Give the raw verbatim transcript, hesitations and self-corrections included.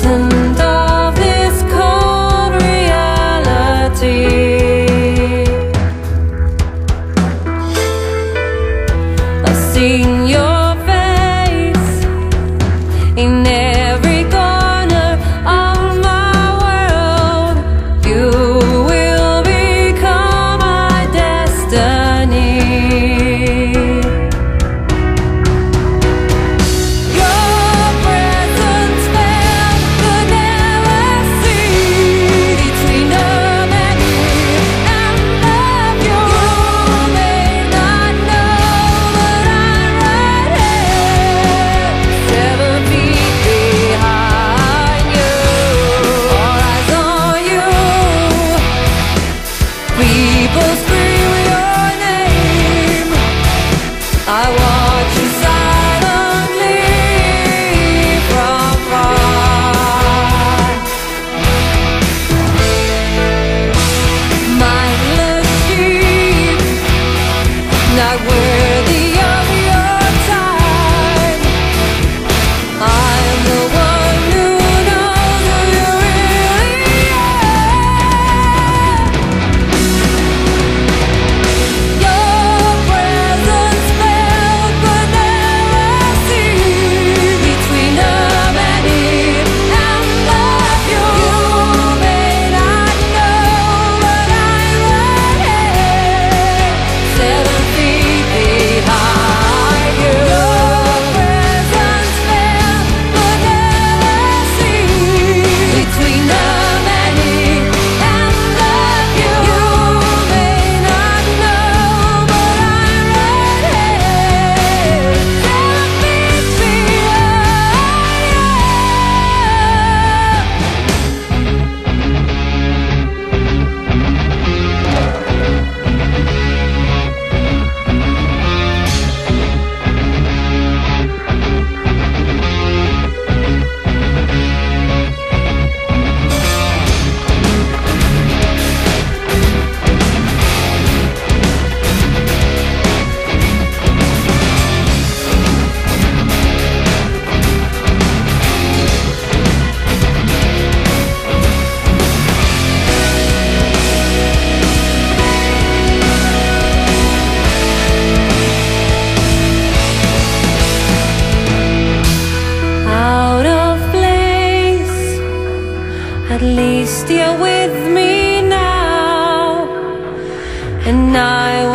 frightened of this cold reality. I've seen your face in every corner of my world. You will become my destiny. At least you're with me now, and I will